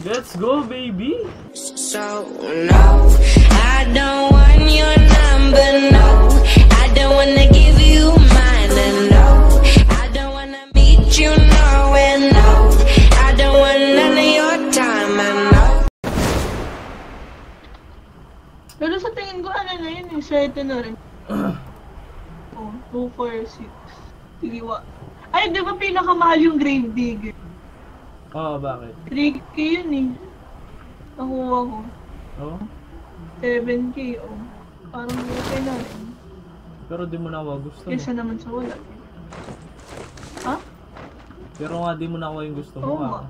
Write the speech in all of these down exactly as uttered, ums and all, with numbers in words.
Let's go, baby. So no, I don't want your number, no. I don't wanna give you mine, and no. I don't wanna meet you nowhere, no. I don't want none of your time, I know. Pero sa tingin ko ano na yun, yung seven na rin. Oh, two, four, six. Tiliwa. Ay, di ba pinakamahal yung grave digger? Oo, oh, bakit? three K yun eh. Nakuha ko. Oo? Oh? seven K, oo. Oh. Parang okay na rin. Pero di mo nakuha gusto mo. Kesa naman sa wala. Ha? Pero nga di mo nakuha yung gusto mo. Oo nga.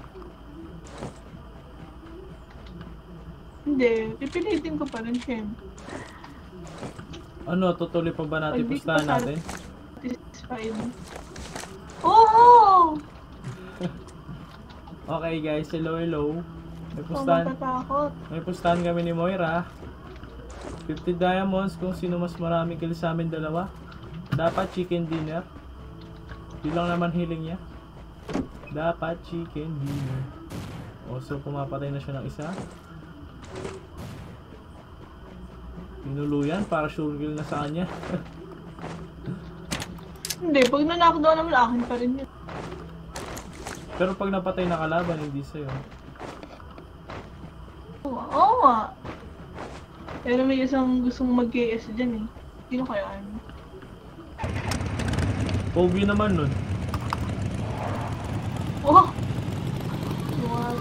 Hindi, pipilitin ko pa rin siyempre. Ano, tutuloy pa ba natin? Ay, pustahan natin? Satisfied. Oo! Okay guys, hello hello. May pustahan, may pustahan kami ni Moira. fifty diamonds kung sino mas marami kill sa amin dalawa. Dapat chicken dinner. Yun lang naman hiling niya. Dapat chicken dinner. O so pumapatay na siya ng isa. Pinuluyan para sure kill na sa kanya. Hindi, pag nanakdaw naman akin pa rin yun. Pero pag napatay na kalaban, hindi sa'yo. Oo nga, oo nga. Pero may isang gustong mag-K S dyan eh. Sino kaya ano? Pogi naman nun. Oo! Oh. Wow.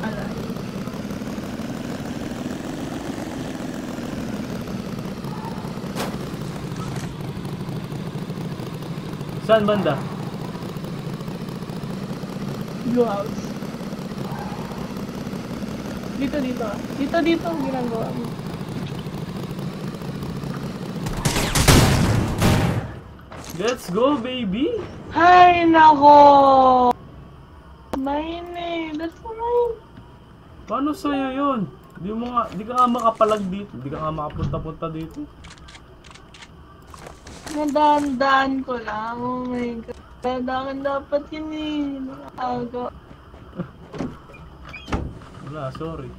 Alay. Saan banda? Blue house. Dito, dito. Dito, dito ang ginagawa mo. Let's go, baby! Ay, nako! Mine eh. That's mine. Paano sa'yo yun? Di mo nga, di ka nga makapalag dito. Di ka nga makapunta-punta dito. Nadaan-daan ko lang. Oh my God. Dadaan dapat yun eh. Nakakago. Wala, sorry.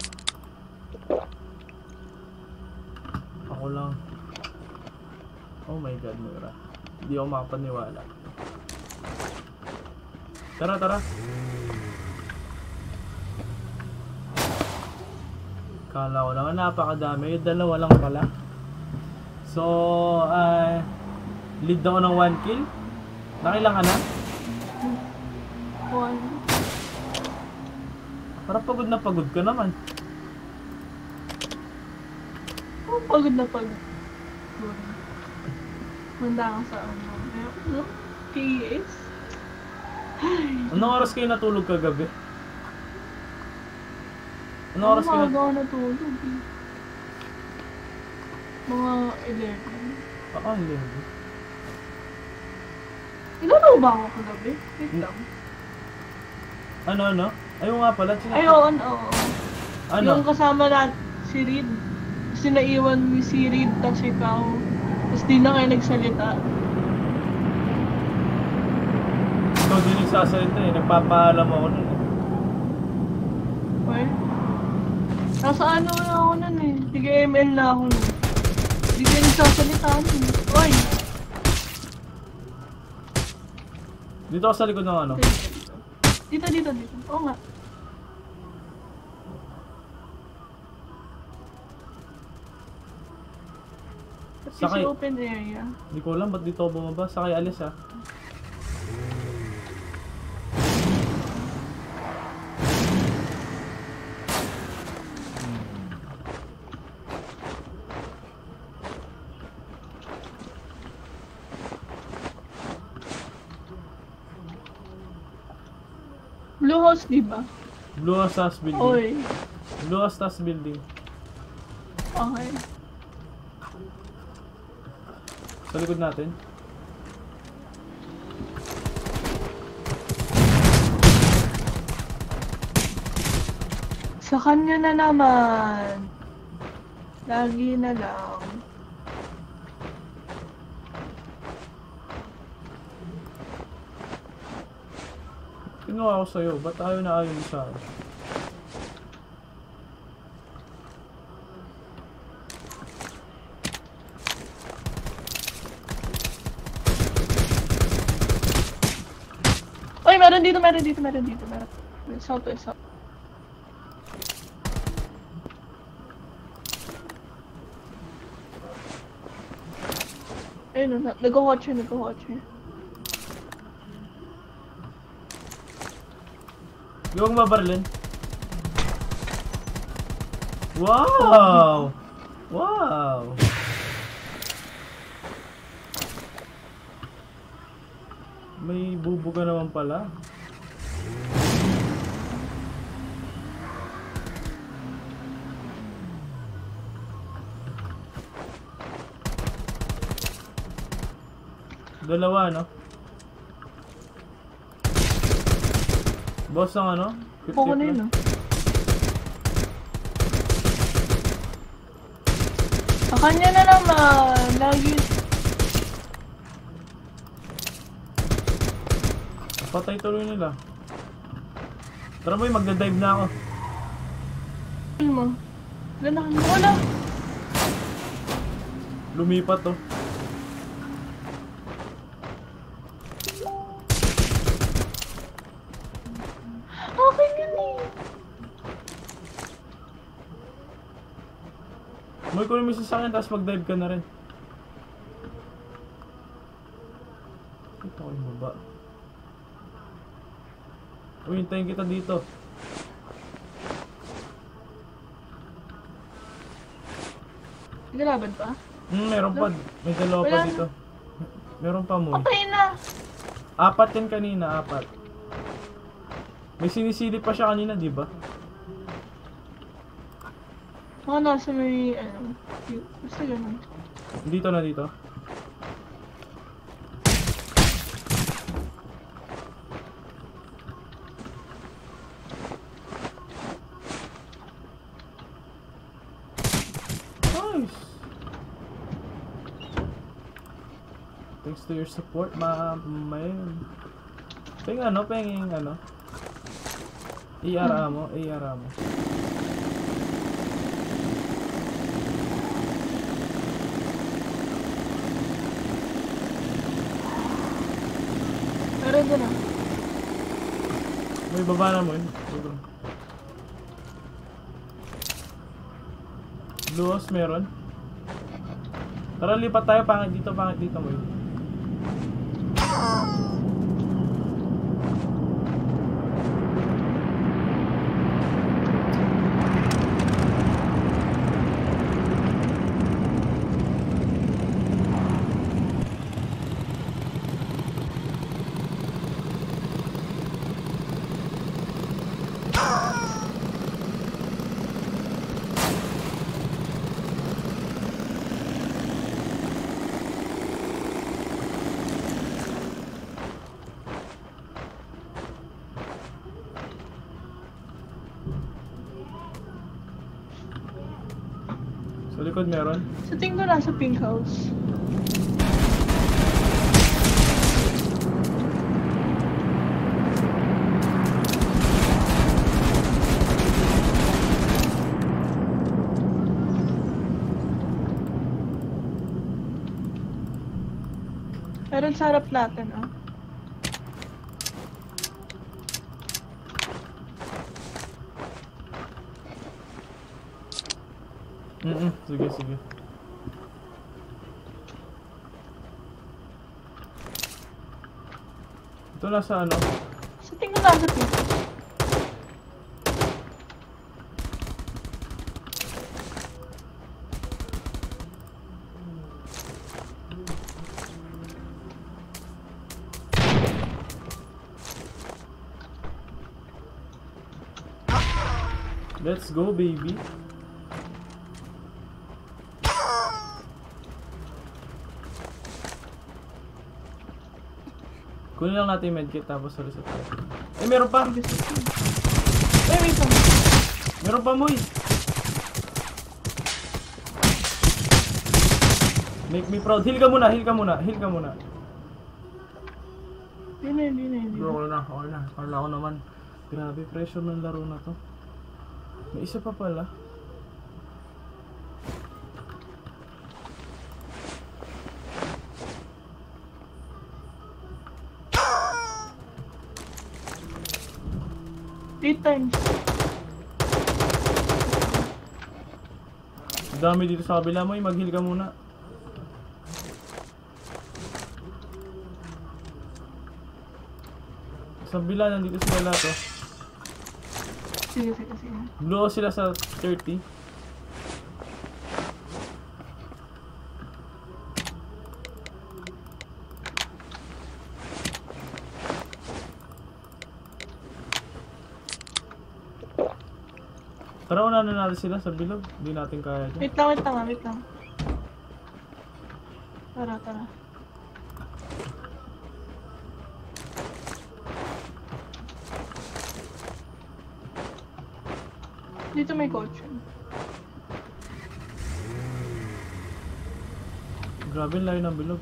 Ako lang. Oh my God, Moira. Hindi ako makapaniwala. Tara, tara. Kala ko lang, napakadami. Yung dalawa lang pala. So, uh, lead ako ng one kill. Nakilang ka na? One. Parang pagod na pagod ka naman. Oh, pagod na pagod. Manda ka sa ano. P S. Anong oras kayo natulog kagabi? Anong oras kayo natulog? Mga eleven. Oo, eleven. Ilaro ba ako kagabi? Wait lang. Ano, ano? Ayaw nga pala. Ayun, oo. Ano? Yung kasama natin, si Reed. Tapos naiwan mo si Reed, tapos ikaw. Tapos di na kayo nagsalita. Ikaw din nagsasalita eh. Nagpapaalam ako nun eh. Well, nasa ano na ako nun eh. Tiga-M L na ako nun. Di kayo nagsasalita nun eh. Oy! Dito ako sa likod ng ano? Dito, dito, dito. Oo nga. Sa kasi open area. Hindi ko alam ba't dito ako bumaba. Sakay alis ha. Blue house, diba? Blue house tas building. Oy. Blue house tas building. Okay. Sa likod natin. Sa kanya na naman. Lagi na lang. Kinuha ako sa'yo, ba't ayaw na ayaw mo sa'yo? Ay, me ha rendido, me ha rendido, me ha rendido, me ha rendido. El salto, el salto. Ay, no, no, no cojo ocho, no cojo ocho. Huwag mabarlin. Wow! Wow! May bubuga naman pala. Dalawa, no? Boss ang ano? Poko na yun, no? Kanya na naman, lagi. Patay tuloy nila. Tara mo, magda-dive na ako. Ano mo? Ganahan mo lang. Lumipat, oh. Okay, galing. May kunin mo isa sa akin, tapos mag-dive ka na rin. Ito ko yung baba. Uy, hintayin kita dito. Nagalaban pa? Hmm, meron pa. May dalawa pa dito. Meron pa muli. Okay na! Apat yan kanina, apat. May sinisili pa siya kanina, di ba? Oh, nasa may, ano, basta ganun. Dito na dito. Nice! Thanks to your support, ma... man. Peng ano, penging ano. I-ara mo, i-ara mo. Na. May baba na mo yun. Luos meron. Tara lipat tayo, pangit dito, pangit dito mo yun. Sa likod meron? Sa tingin ko nasa pink house. Meron sa harap natin, ah. Mm-mm, sige, sige. Ito nasa ano? Sa tingin ko nasa pink. Let's go, baby. Kunin lang natin yung medkit tapos ulit sa tayo. Eh, meron pa! Eh, may pa! Meron pa, Moy! Make me proud. Heal ka muna, heal ka muna, heal ka muna. Hindi na, hindi na, hindi na. Bro, wala na, wala na. Wala ko naman. Grabe, pressure ng laro na to. May isa pa pala. ítems. Dami dito sa kabila mo, mag-heal ka muna. Sa kabila, nandito sila lahat eh. Sige, sige, sige. Blow sila sa thirty. Tara, unahan na natin sila sa bilog. Hindi natin kaya dyan. Wait lang, wait lang, wait lang. Tara, tara. Dito may coach. Grabe yung layo ng bilog.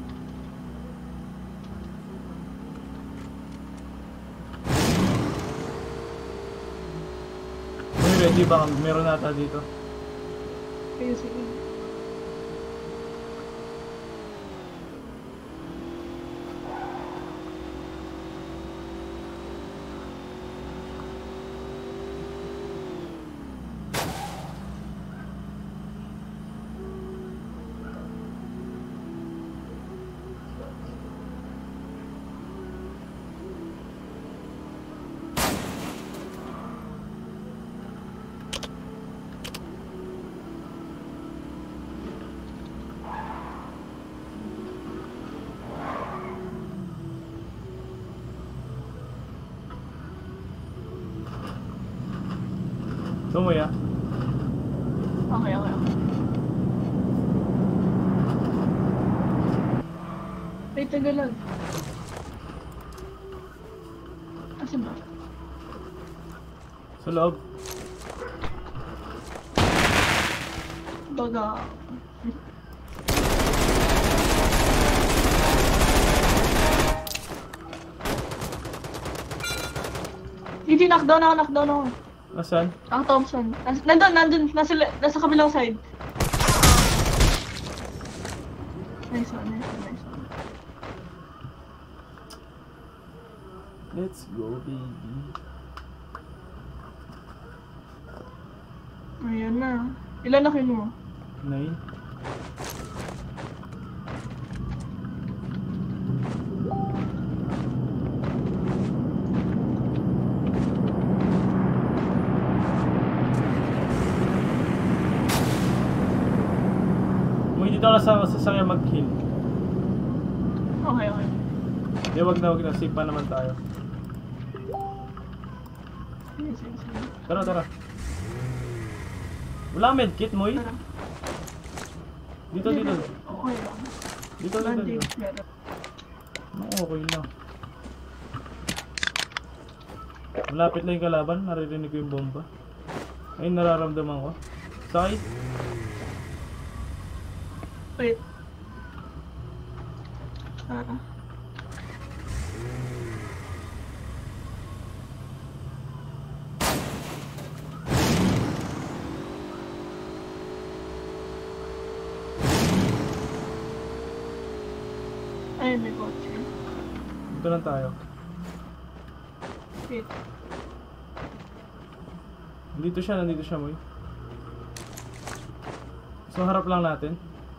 Ready ba? Meron nata dito. Sige, sige. Tumoy ah. Okay, okay, okay. Ay, tagalag. Asan ba? Sa loob. Baga. Hindi, knockdown ako, knockdown ako. Nasaan? Ang Thompson. Nas nandun, nandun. Nasa, nasa kabilang side. Nice one, nice one, nice one. Let's go, baby. Ayan na. Ilan na kinuha? Nine. Dito lang sa sasakyan mag-heal. Okay, okay. Di, wag na, wag na. Safe pa naman tayo. Yes, yes, yes. Tara, tara. Wala medkit mo eh. Dito, dito. Okay lang. Dito, dito, dito. Okay lang. Malapit na yung kalaban. Naririnig ko yung bomba. Ayun, nararamdaman ko. Sakit. Wait. Ah. Ay, may kotse. Dito lang tayo. Wait. Nandito siya, nandito siya, Moy. So, harap lang natin.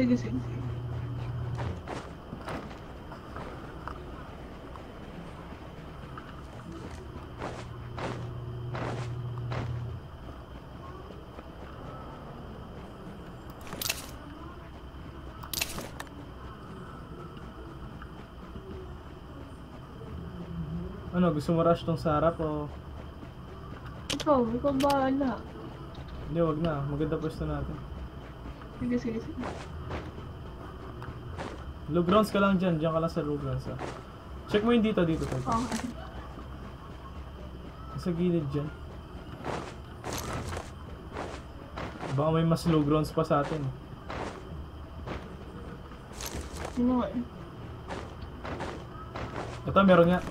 Sige, sige, sige. Ano, gusto mo rush tong sa harap o? Ikaw, ikaw bahala. Hindi, wag na. Maganda pwesto natin. Sige, sige, sige. Low grounds ka lang dyan. Dyan ka lang sa low grounds ha. Check mo yung dito, dito. Oo. Okay. Sa gilid dyan. Baka may mas low grounds pa sa atin. Sino eh? Ito, meron nga.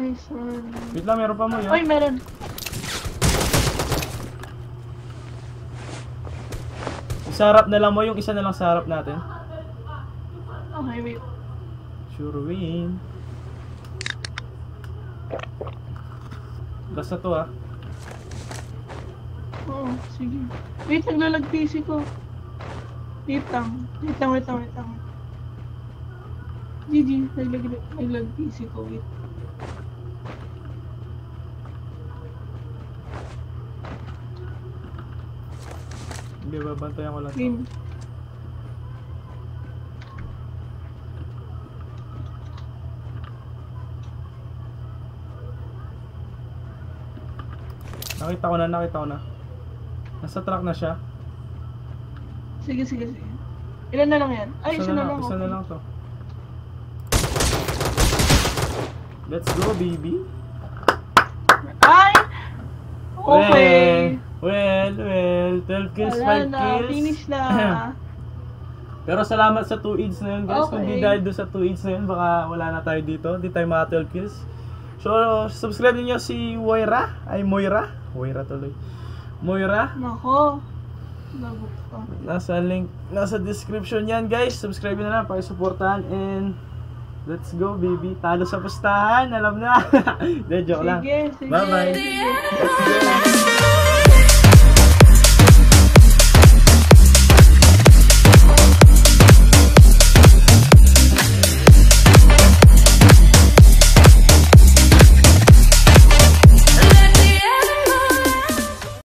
Ay, sorry. Wait lang, meron pa mo yun. Ay, meron. Sa harap na lang mo, yung isa na lang sa harap natin. Okay, wait. Sure win. Basta to ah. Oo, sige. Wait, naglalag P C ko. Wait lang, wait lang, wait lang, wait lang. G G, naglag P C ko, wait. Hindi, babantayan ko lang ito. Nakita ko na, nakita ko na. Nasa truck na siya. Sige, sige, sige. Ilan na lang yan? Ay, isa na lang. Isa na lang to. Let's go, baby. Ay! Okay! Well, well, twelve kills, five kills. Wala na, finish na. Pero salamat sa two E A Ds na yun, guys. Okay. Kung di dahil doon sa two E A Ds na yun, baka wala na tayo dito. Di tayo mga twelve kills. So, subscribe niyo si Moira. Ay, Moira. Moira tuloy. Moira. Nako. Nasa link, nasa description yan, guys. Subscribe na lang para supportahan. And let's go, baby. Talo sa pustahan. Alam na. De, joke lang. Sige, sige. Bye-bye.